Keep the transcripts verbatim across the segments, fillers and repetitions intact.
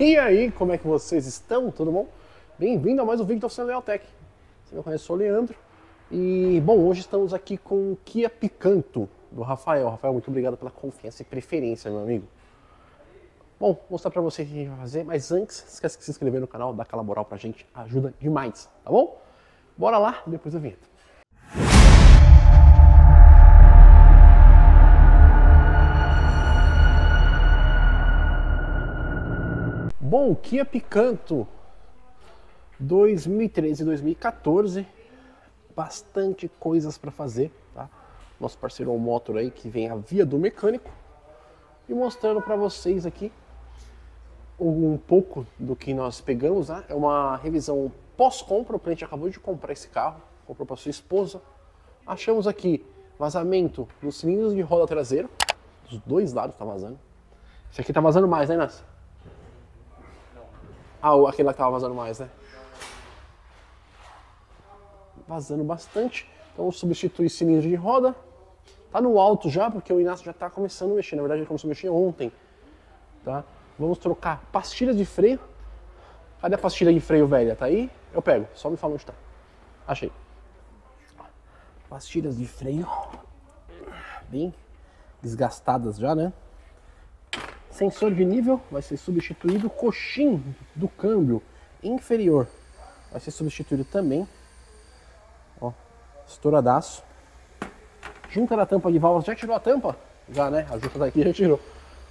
E aí, como é que vocês estão? Tudo bom? Bem-vindo a mais um vídeo da Oficina Lealtec. Você me conhece, eu sou o Leandro. E, bom, hoje estamos aqui com o Kia Picanto, do Rafael. Rafael, muito obrigado pela confiança e preferência, meu amigo. Bom, vou mostrar pra vocês o que a gente vai fazer, mas antes, não esquece de se inscrever no canal, dá aquela moral pra gente, ajuda demais, tá bom? Bora lá, depois da vinheta. Bom, Kia Picanto dois mil e treze, dois mil e quatorze, bastante coisas para fazer, tá? Nosso parceiro o Motor aí, que vem a via do mecânico, e mostrando para vocês aqui um pouco do que nós pegamos, né? É uma revisão pós-compra, o cliente acabou de comprar esse carro, comprou para sua esposa. Achamos aqui vazamento dos cilindros de roda traseiro, dos dois lados tá vazando. Esse aqui tá vazando mais, né, Inácio? Ah, aquele lá que tava vazando mais, né? Vazando bastante. Então substitui cilindro de roda. Tá no alto já, porque o Inácio já tá começando a mexer. Na verdade ele começou a mexer ontem, tá? Vamos trocar pastilha de freio. Cadê a pastilha de freio velha? Tá aí? Eu pego, só me fala onde tá. Achei. Pastilhas de freio bem desgastadas já, né? Sensor de nível vai ser substituído, coxim do câmbio inferior vai ser substituído também, ó, estouradaço. Junta da tampa de válvula, já tirou a tampa? Já, né? A junta daqui já tirou.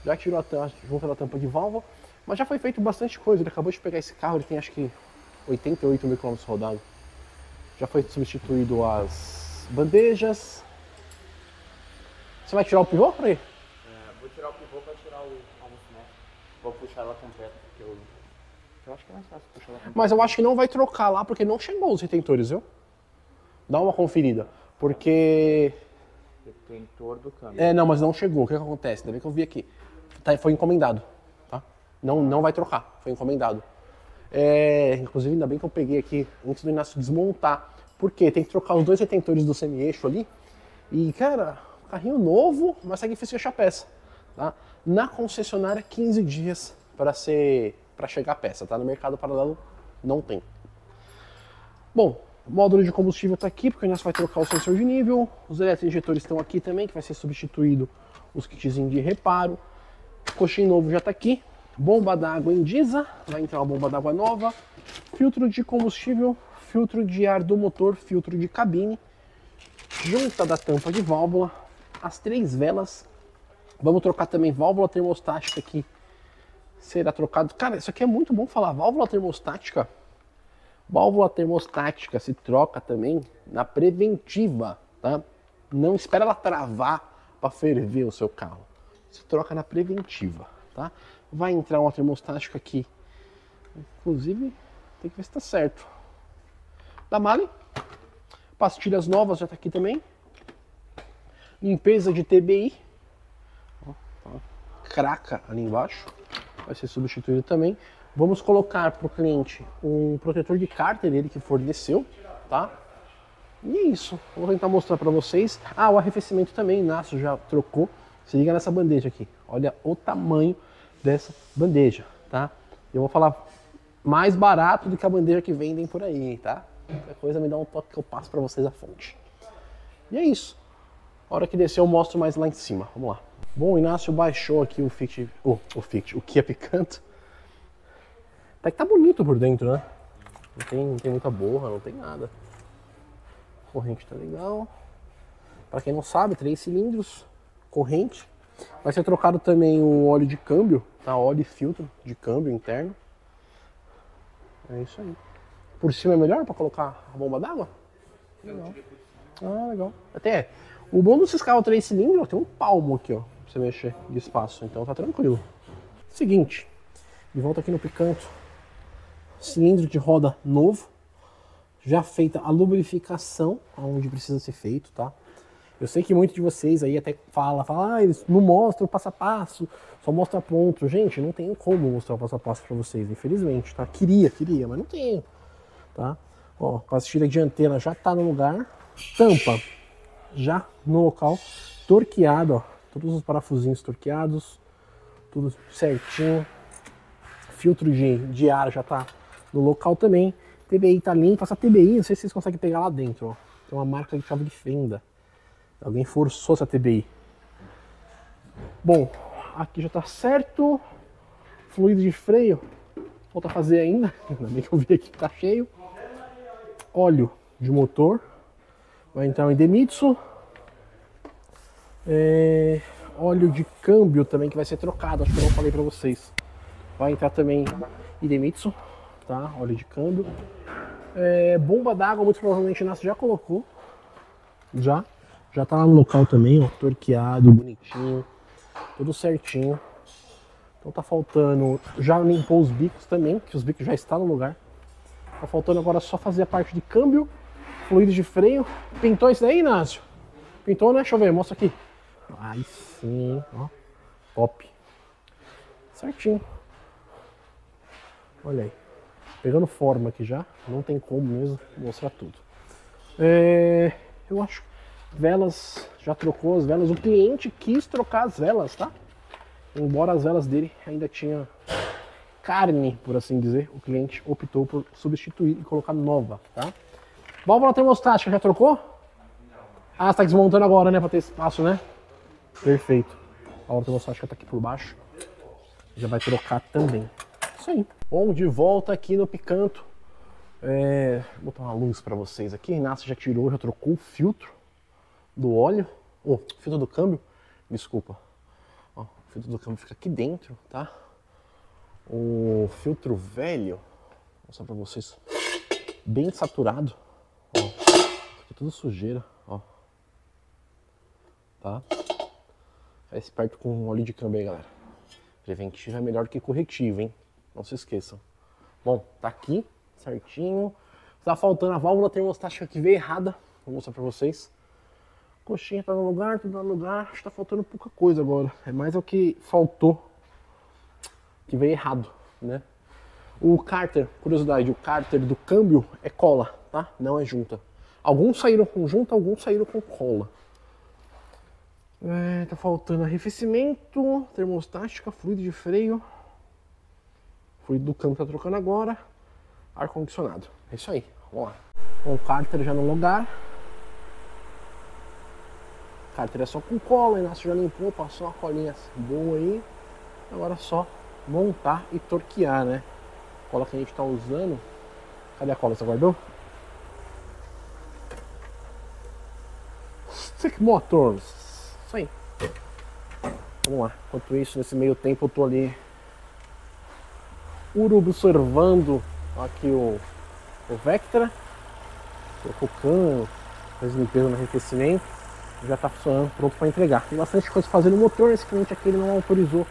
Já tirou a, a junta da tampa de válvula, mas já foi feito bastante coisa. Ele acabou de pegar esse carro, ele tem acho que oitenta e oito mil quilômetros rodados. Já foi substituído as bandejas. Você vai tirar o pivô pra aí? Vou tirar o pivô para tirar o almoço. Vou puxar ela completa, porque eu... eu acho que é mais fácil puxar ela completa. Mas eu acho que não vai trocar lá, porque não chegou os retentores, viu? Dá uma conferida, porque... Retentor do câmbio. É, não, mas não chegou. O que, que acontece? Ainda bem que eu vi aqui. Tá, foi encomendado, tá? Não, não vai trocar, foi encomendado. É, inclusive, ainda bem que eu peguei aqui, antes do Inácio desmontar. Porque tem que trocar os dois retentores do semi-eixo ali. E, cara, carrinho novo, mas é difícil achar peça. Tá? Na concessionária, quinze dias para ser para chegar a peça, tá? No mercado paralelo não tem. Bom, o módulo de combustível está aqui, porque nós vai trocar o sensor de nível. Os eletroinjetores estão aqui também, que vai ser substituído os kitzinhos de reparo. O coxinho novo já está aqui. Bomba d'água em diesel, vai entrar uma bomba d'água nova. Filtro de combustível, filtro de ar do motor, filtro de cabine. Junta da tampa de válvula, as três velas. Vamos trocar também válvula termostática aqui. Será trocado. Cara, isso aqui é muito bom falar. Válvula termostática. Válvula termostática se troca também na preventiva, tá? Não espera ela travar para ferver o seu carro. Se troca na preventiva, tá? Vai entrar uma termostática aqui. Inclusive, tem que ver se tá certo. Da Mali. Pastilhas novas já tá aqui também. Limpeza de T B I. Craca ali embaixo vai ser substituído também. Vamos colocar para o cliente um protetor de cárter, ele que forneceu, tá? E é isso, vou tentar mostrar para vocês. Ah, o arrefecimento também, Inácio já trocou. Se liga nessa bandeja aqui, olha o tamanho dessa bandeja, tá? Eu vou falar mais barato do que a bandeja que vendem por aí, tá? Qualquer coisa me dá um toque que eu passo para vocês a fonte. E é isso, a hora que descer eu mostro mais lá em cima, vamos lá. Bom, o Inácio baixou aqui o Fit, oh, o Fit, o Kia Picanto. Até que tá bonito por dentro, né? Não tem, não tem muita borra, não tem nada. Corrente tá legal. Pra quem não sabe, três cilindros, corrente. Vai ser trocado também o óleo de câmbio, tá? Óleo e filtro de câmbio interno. É isso aí. Por cima é melhor pra colocar a bomba d'água? Legal. Ah, legal. Até o bom desses carros três cilindros, tem um palmo aqui, ó, pra você mexer de espaço, então tá tranquilo. Seguinte, de volta aqui no Picanto, cilindro de roda novo, já feita a lubrificação, onde precisa ser feito, tá? Eu sei que muitos de vocês aí até falam, fala, ah, eles não mostram passo a passo, só mostra ponto. Gente, não tenho como mostrar o passo a passo pra vocês, infelizmente, tá? Queria, queria, mas não tenho, tá? Ó, a pastilha dianteira já tá no lugar, tampa já no local, torqueado, ó, todos os parafusinhos torqueados, tudo certinho, filtro de, de ar já tá no local também. T B I tá limpa. Essa T B I, não sei se vocês conseguem pegar lá dentro, ó. Tem uma marca de chave de fenda. Alguém forçou essa T B I. Bom, aqui já tá certo. Fluido de freio, falta fazer ainda. Ainda bem que eu vi aqui que tá cheio. Óleo de motor. Vai entrar o Idemitsu. É... Óleo de câmbio também que vai ser trocado. Acho que eu não falei pra vocês. Vai entrar também Idemitsu, tá? Óleo de câmbio. É, bomba d'água, muito provavelmente o Inácio já colocou. Já. Já tá lá no local também, ó. Torqueado, bonitinho. Tudo certinho. Então tá faltando... Já limpou os bicos também, que os bicos já estão no lugar. Tá faltando agora só fazer a parte de câmbio. Fluido de freio. Pintou isso daí, Inácio? Pintou, né? Deixa eu ver, mostra aqui. Aí sim, ó. Top. Certinho. Olha aí. Pegando forma aqui já. Não tem como mesmo mostrar tudo. É, eu acho. Velas, já trocou as velas. O cliente quis trocar as velas, tá? Embora as velas dele ainda tinha carne, por assim dizer. O cliente optou por substituir e colocar nova, tá? Válvula termostática, já trocou? Ah, você tá desmontando agora, né? Pra ter espaço, né? Perfeito. A válvula termostática tá aqui por baixo. Já vai trocar também. Isso aí. Bom, de volta aqui no Picanto. É, vou botar uma luz pra vocês aqui. Inácio já tirou, já trocou o filtro do óleo. Oh, filtro do câmbio. Desculpa. Ó, o filtro do câmbio fica aqui dentro, tá? O filtro velho. Vou mostrar pra vocês. Bem saturado. Ó, aqui tudo sujeira, ó. Tá? É esperto com óleo de câmbio aí, galera. Preventivo é melhor que corretivo, hein? Não se esqueçam. Bom, tá aqui, certinho. Tá faltando a válvula termostática que veio errada. Vou mostrar pra vocês. Coxinha tá no lugar, tudo no lugar. Acho que tá faltando pouca coisa agora. É mais o que faltou. Que veio errado, né? O cárter, curiosidade, o cárter do câmbio é cola, tá? Não é junta. Alguns saíram com junta, alguns saíram com cola. É, tá faltando arrefecimento, termostática, fluido de freio. Fluido do câmbio tá trocando agora. Ar-condicionado. É isso aí. Vamos lá. O cárter já no lugar. Cárter é só com cola. O Inácio já limpou, passou uma colinha boa aí. Agora é só montar e torquear, né? A cola que a gente tá usando. Cadê a cola? Você guardou? Stick Motors. Isso aí. Vamos lá. Enquanto isso, nesse meio tempo eu tô ali observando aqui o, o Vectra. Trocou o cano, fez limpeza no arrefecimento. Já tá funcionando, pronto para entregar. Tem bastante coisa pra fazer no motor. Esse cliente aqui ele não autorizou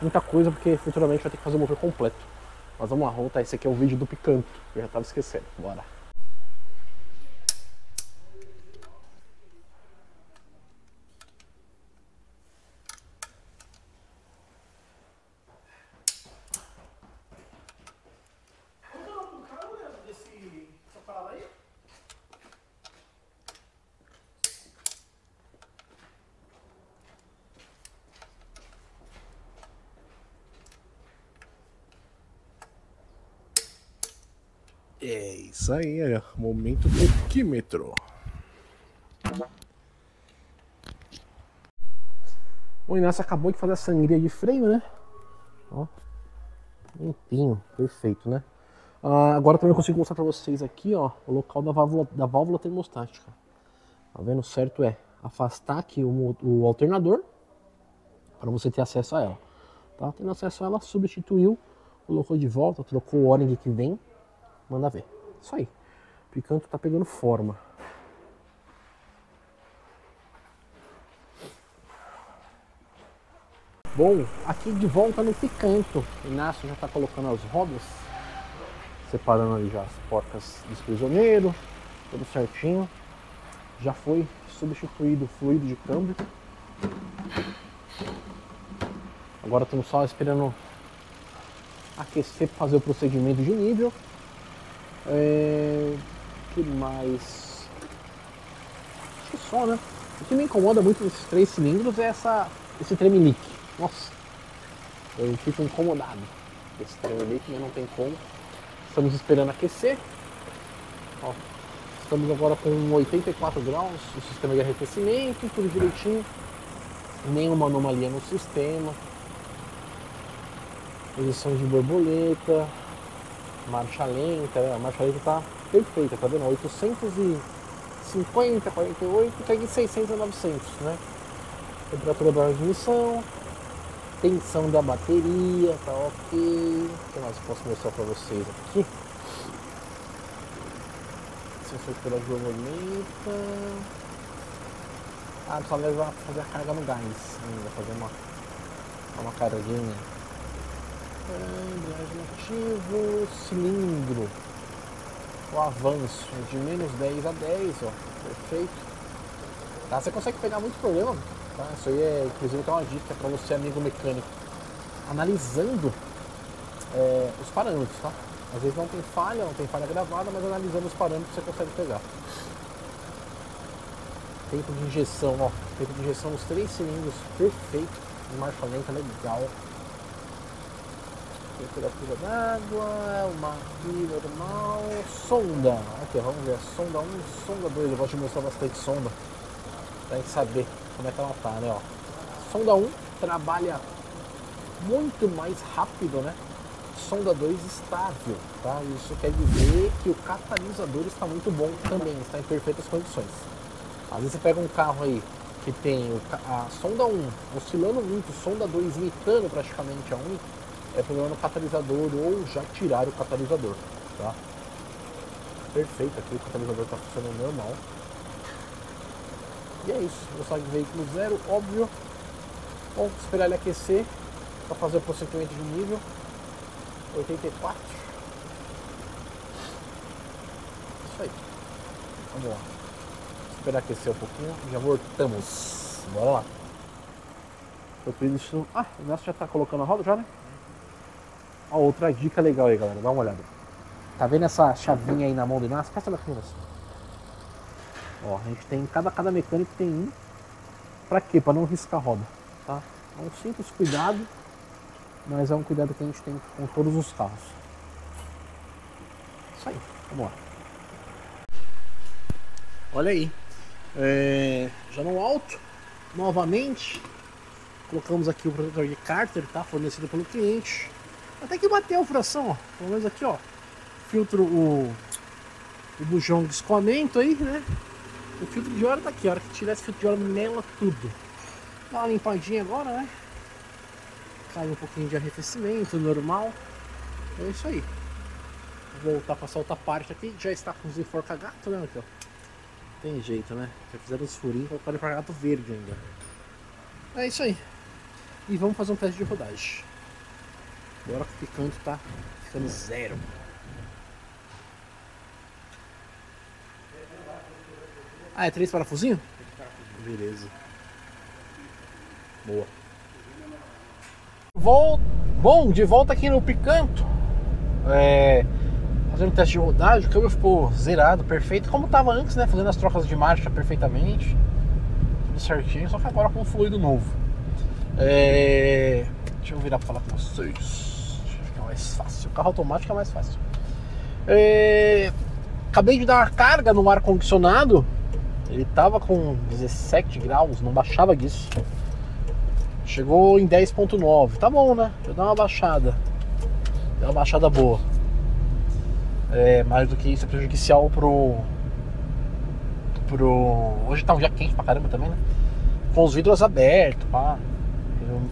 muita coisa, porque futuramente vai ter que fazer o motor completo. Mas vamos lá, voltar. Esse aqui é o vídeo do Picanto. Eu já tava esquecendo. Bora. É isso aí, olha, momento do químetro. O Inácio acabou de fazer a sangria de freio, né? Ó, limpinho, perfeito, né? Ah, agora também eu consigo mostrar pra vocês aqui, ó, o local da válvula, da válvula termostática. Tá vendo? Certo é afastar aqui o, o alternador para você ter acesso a ela. Tá? Tendo acesso a ela, substituiu, colocou de volta, trocou o O-ring que vem. Manda ver. Isso aí. O Picanto tá pegando forma. Bom, aqui de volta no Picanto. O Inácio já tá colocando as rodas. Separando ali já as porcas dos prisioneiros. Tudo certinho. Já foi substituído o fluido de câmbio. Agora estamos só esperando aquecer para fazer o procedimento de nível. É... que mais? Acho que só, né? O que me incomoda muito nesses três cilindros é essa... esse tremelique. Nossa, eu fico incomodado. questão ali que não tem como. Estamos esperando aquecer. Ó, estamos agora com oitenta e quatro graus, o sistema de arrefecimento, tudo direitinho. Nenhuma anomalia no sistema. Posição de borboleta, marcha lenta, né? A marcha lenta tá perfeita, tá vendo? oitocentos e cinquenta, quarenta e oito, cai seiscentos a novecentos, né? Temperatura da ignição, tensão da bateria, tá ok. O que mais eu posso mostrar pra vocês aqui? Sensor pela borboleta. Ah, só mesmo fazer a carga no gás ainda, fazer uma, uma carguinha. Embreagem ativa, cilindro. O avanço de menos dez a dez, ó, perfeito. Tá, você consegue pegar muito problema, tá? Isso aí é, inclusive, tá uma dica para você, amigo mecânico, analisando é, os parâmetros, tá? Às vezes não tem falha, não tem falha gravada, mas analisando os parâmetros você consegue pegar. Tempo de injeção, ó, tempo de injeção dos três cilindros, perfeito. Marcha lenta, legal. Temperatura d'água, uma vida normal, sonda, aqui vamos ver, sonda um, sonda dois, eu gosto de mostrar bastante sonda, pra gente saber como é que ela tá, né, ó. Sonda um trabalha muito mais rápido, né, sonda dois estável, tá, isso quer dizer que o catalisador está muito bom também, está em perfeitas condições. Às vezes você pega um carro aí que tem a sonda um oscilando muito, sonda dois imitando praticamente a um, é problema no catalisador ou já tirar o catalisador, tá? Perfeito, aqui o catalisador está funcionando normal. E é isso, gostar de veículo zero, óbvio. Bom, esperar ele aquecer para fazer o procedimento de nível oitenta e quatro. Isso aí. Vamos lá. Esperar aquecer um pouquinho, já voltamos. Bora lá. Eu preciso... Ah, o nosso já está colocando a roda já, né? Outra dica legal aí, galera, dá uma olhada. Tá vendo essa chavinha aí na mão do Inácio? Presta na câmera. Ó, a gente tem, cada, cada mecânico tem um. Pra quê? Pra não riscar a roda, tá? É um simples cuidado, mas é um cuidado que a gente tem com todos os carros. Isso aí, vamos lá. Olha aí, é, já no alto, novamente, colocamos aqui o protetor de cárter, tá? Fornecido pelo cliente. Até que bateu o furação, ó. Pelo menos aqui, ó. Filtro o, o bujão de escoamento aí, né? O filtro de óleo tá aqui, ó. A hora que tirar esse filtro de óleo, mela tudo. Dá uma limpadinha agora, né? Cai um pouquinho de arrefecimento, normal. É isso aí. Vou voltar pra essa outra parte aqui. Já está com os enforca-gato, né? Aqui, ó. Tem jeito, né? Já fizeram os furinhos, colocaram enforca-gato verde ainda. É isso aí. E vamos fazer um teste de rodagem. Agora que o Picanto tá ficando zero. Ah, é três parafusinhos? Beleza. Boa. Vol... Bom, de volta aqui no Picanto. É... Fazendo teste de rodagem, o câmbio ficou zerado, perfeito. Como tava antes, né? Fazendo as trocas de marcha perfeitamente. Tudo certinho, só que agora com um fluido novo. É... Deixa eu virar pra falar com vocês. Mais fácil, o carro automático é mais fácil. É... Acabei de dar uma carga no ar-condicionado. Ele tava com dezessete graus, não baixava disso. Chegou em dez ponto nove. Tá bom, né? Eu dou uma baixada. Deu uma baixada boa. É, mais do que isso é prejudicial pro... pro... Hoje tá um dia quente pra caramba também, né? Com os vidros abertos, pá.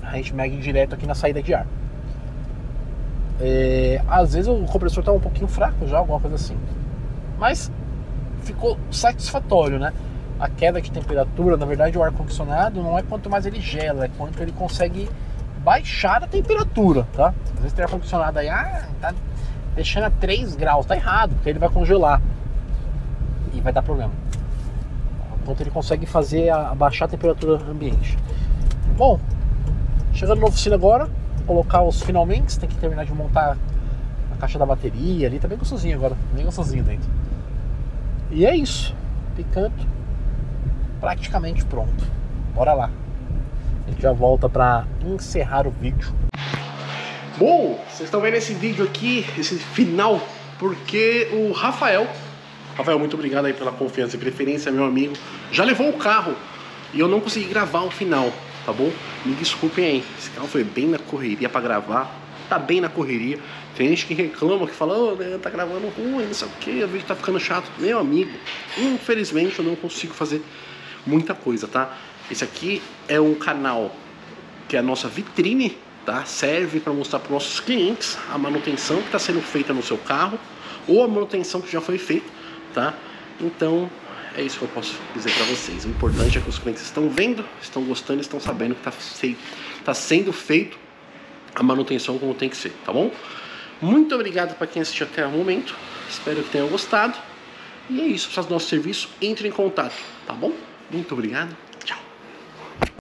A gente mega direto aqui na saída de ar. É, às vezes o compressor tá um pouquinho fraco já, alguma coisa assim. Mas ficou satisfatório, né? A queda de temperatura, na verdade o ar-condicionado não é quanto mais ele gela, é quanto ele consegue baixar a temperatura, tá? Às vezes tem ar-condicionado aí, ah, tá deixando a três graus, tá errado, porque ele vai congelar e vai dar problema. Quanto ele consegue fazer a, a baixar a temperatura ambiente. Bom, chegando na oficina agora, colocar os finalmente, tem que terminar de montar a caixa da bateria ali, tá bem gostosinho agora, bem gostosinho dentro. E é isso, Picanto praticamente pronto, bora lá, a gente já volta pra encerrar o vídeo. Bom, vocês estão vendo esse vídeo aqui, esse final, porque o Rafael, Rafael, muito obrigado aí pela confiança e preferência, meu amigo, já levou o carro e eu não consegui gravar o final, tá bom? Me desculpem aí, esse carro foi bem na correria pra gravar, tá bem na correria. Tem gente que reclama, que fala, oh, né, tá gravando ruim, não sei o que, o vídeo tá ficando chato. Meu amigo, infelizmente eu não consigo fazer muita coisa, tá? Esse aqui é um canal que é a nossa vitrine, tá? Serve para mostrar para nossos clientes a manutenção que está sendo feita no seu carro ou a manutenção que já foi feita, tá? Então é isso que eu posso dizer para vocês. O importante é que os clientes estão vendo, estão gostando, estão sabendo que está se... tá sendo feito a manutenção como tem que ser, tá bom? Muito obrigado para quem assistiu até o momento. Espero que tenham gostado. E é isso, para o nosso serviço, entre em contato, tá bom? Muito obrigado.